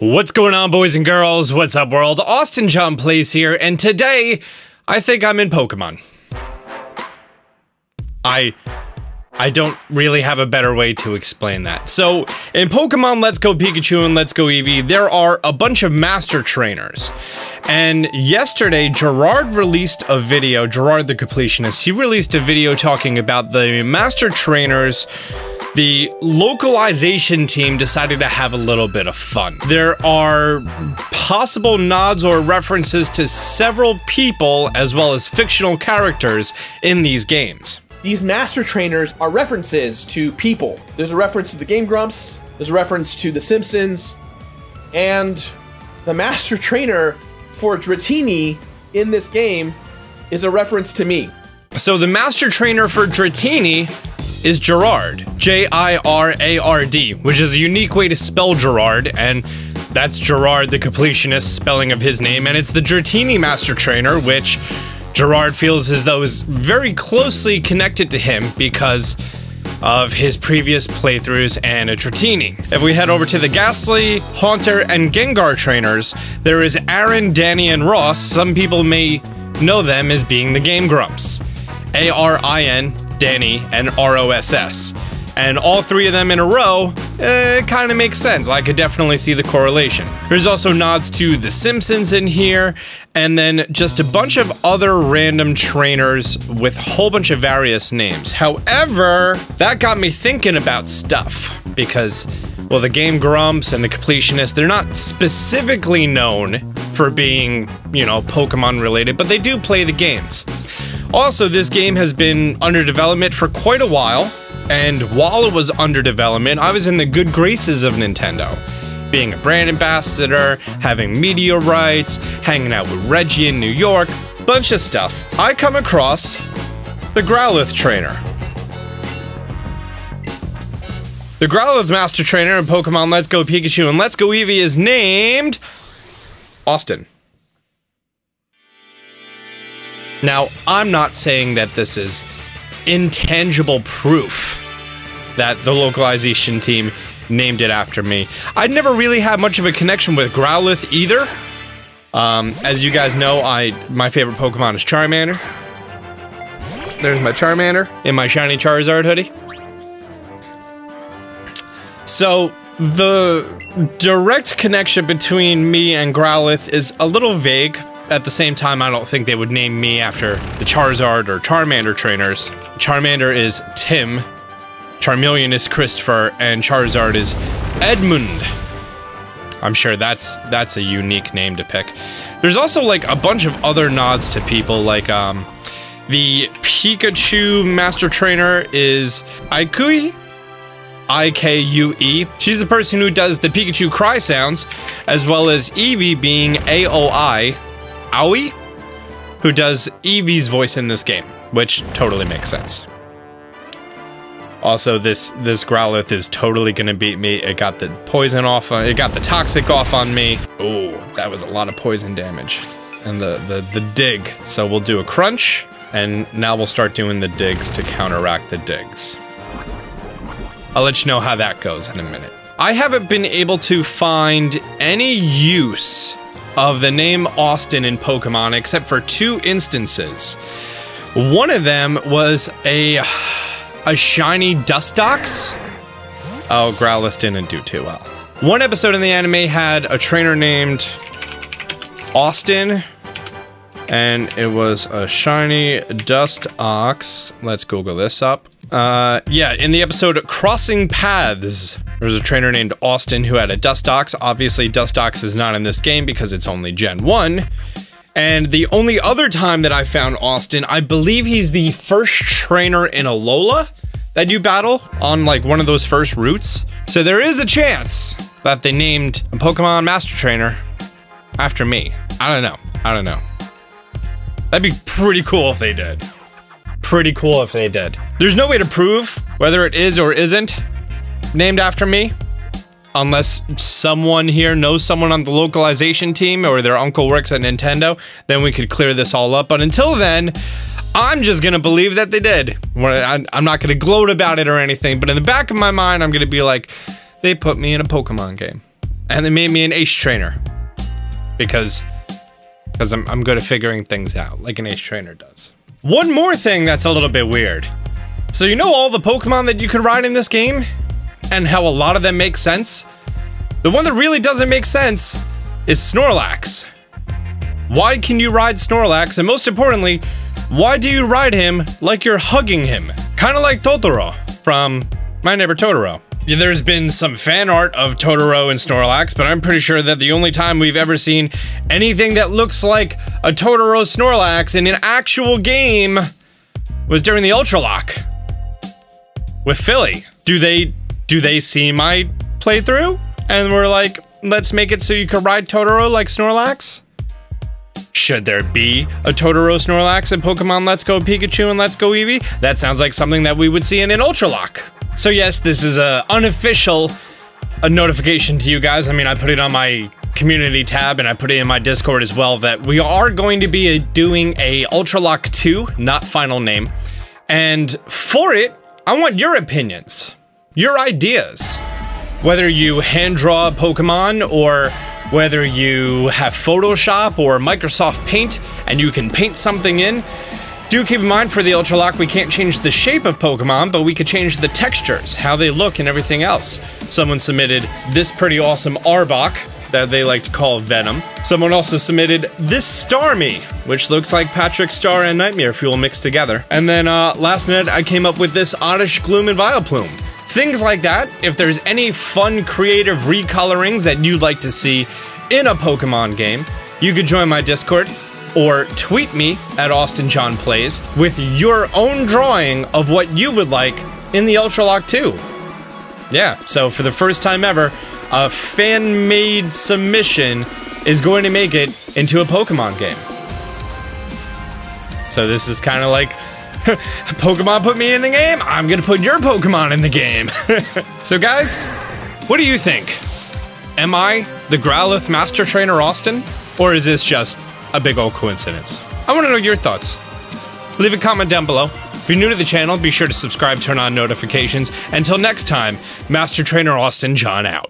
What's going on, boys and girls? What's up, world? Austin John Plays here, and today, I think I'm in Pokemon. I don't really have a better way to explain that. So, in Pokemon Let's Go Pikachu and Let's Go Eevee, there are a bunch of master trainers. And yesterday, Gerard released a video, Gerard the Completionist, he released a video talking about the master trainers. The localization team decided to have a little bit of fun. There are possible nods or references to several people as well as fictional characters in these games. These master trainers are references to people. There's a reference to the Game Grumps, there's a reference to the Simpsons, and the master trainer for Dratini in this game is a reference to me. So the master trainer for Dratini is Gerard, J-I-R-A-R-D, which is a unique way to spell Gerard, and that's Gerard the Completionist spelling of his name, and it's the Dratini Master Trainer, which Gerard feels as though is very closely connected to him because of his previous playthroughs and a Dratini. If we head over to the Ghastly, Haunter, and Gengar trainers, there is Arin, Danny, and Ross. Some people may know them as being the Game Grumps. A-R-I-N, Danny, and ROSS. And all three of them in a row, it kind of makes sense. I could definitely see the correlation. There's also nods to The Simpsons in here, and then just a bunch of other random trainers with a whole bunch of various names. However, that got me thinking about stuff because, well, the Game Grumps and the Completionists, they're not specifically known for being, you know, Pokemon related, but they do play the games. Also, this game has been under development for quite a while, and while it was under development, I was in the good graces of Nintendo. Being a brand ambassador, having media rights, hanging out with Reggie in New York, bunch of stuff. I come across the Growlithe trainer. The Growlithe Master Trainer in Pokemon Let's Go Pikachu and Let's Go Eevee is named Austin. Now, I'm not saying that this is intangible proof that the localization team named it after me. I'd never really had much of a connection with Growlithe either. As you guys know, my favorite Pokemon is Charmander. There's my Charmander in my shiny Charizard hoodie. So, the direct connection between me and Growlithe is a little vague. At the same time, I don't think they would name me after the Charizard or Charmander trainers. Charmander is Tim, Charmeleon is Christopher, and Charizard is Edmund. I'm sure that's a unique name to pick. There's also like a bunch of other nods to people, like the Pikachu Master Trainer is Ikue. I-K-U-E. She's the person who does the Pikachu cry sounds, as well as Eevee being Aoi. Aoi, who does Eevee's voice in this game, which totally makes sense. Also, this Growlithe is totally gonna beat me. It got the poison off, it got the toxic off on me. Oh, that was a lot of poison damage. And the dig. So we'll do a crunch, and now we'll start doing the digs to counteract the digs. I'll let you know how that goes in a minute. I haven't been able to find any use of the name Austin in Pokemon, except for two instances. One of them was a shiny Dustox. Oh, Growlithe didn't do too well. One episode in the anime had a trainer named Austin, and it was a shiny Dustox. Let's Google this up. Yeah, in the episode Crossing Paths, there was a trainer named Austin who had a Dustox. Obviously, Dustox is not in this game because it's only Gen 1. And the only other time that I found Austin, I believe he's the first trainer in Alola that you battle on like one of those first routes. So there is a chance that they named a Pokemon Master Trainer after me. I don't know. That'd be pretty cool if they did. There's no way to prove whether it is or isn't named after me, unless someone here knows someone on the localization team or their uncle works at Nintendo, then we could clear this all up. But until then, I'm just gonna believe that they did. I'm not gonna gloat about it or anything, but in the back of my mind, I'm gonna be like, they put me in a Pokemon game. And they made me an ace trainer because I'm good at figuring things out like an ace trainer does. One more thing that's a little bit weird. So you know all the Pokemon that you could ride in this game and how a lot of them make sense? The one that really doesn't make sense is Snorlax. Why can you ride Snorlax? And most importantly, why do you ride him like you're hugging him? Kind of like Totoro from My Neighbor Totoro. There's been some fan art of Totoro and Snorlax, but I'm pretty sure that the only time we've ever seen anything that looks like a Totoro Snorlax in an actual game was during the Ultra Lock with Philly. Do they see my playthrough? And we're like, let's make it so you can ride Totoro like Snorlax? Should there be a Totoro Snorlax in Pokemon Let's Go Pikachu and Let's Go Eevee? That sounds like something that we would see in an Ultra Lock. So yes, this is an unofficial notification to you guys. I mean, I put it on my community tab and I put it in my Discord as well that we are going to be doing a Ultra Lock 2, not final name. And for it, I want your opinions, your ideas. Whether you hand draw Pokemon or whether you have Photoshop or Microsoft Paint and you can paint something in. Do keep in mind for the Ultra Lock, we can't change the shape of Pokemon, but we could change the textures, how they look and everything else. Someone submitted this pretty awesome Arbok that they like to call Venom. Someone also submitted this Starmie, which looks like Patrick Star and Nightmare Fuel mixed together. And then last night I came up with this Oddish Gloom and Vileplume. Things like that. If there's any fun creative recolorings that you'd like to see in a Pokemon game, you could join my Discord. Or tweet me at Austin John Plays with your own drawing of what you would like in the Ultra Lock 2. Yeah, so for the first time ever, a fan-made submission is going to make it into a Pokemon game. So this is kind of like, Pokemon put me in the game, I'm gonna put your Pokemon in the game. So guys, what do you think? Am I the Growlithe Master Trainer Austin? Or is this just a big old coincidence? I want to know your thoughts. Leave a comment down below. If you're new to the channel, be sure to subscribe, turn on notifications. Until next time, Master Trainer Austin John out.